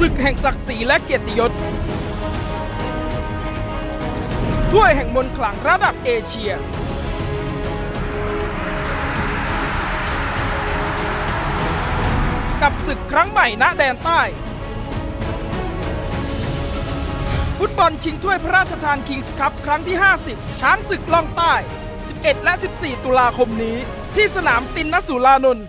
ศึกแห่งศักดิ์ศรีและเกียรติยศถ้วยแห่งมนต์ขลังระดับเอเชียกับศึกครั้งใหม่ณแดนใต้ฟุตบอลชิงถ้วยพระราชทาน Kings Cup ครั้งที่ 50 ช้างศึกล่องใต้ 11 และ 14 ตุลาคมนี้ที่สนามตินนสุรานนท์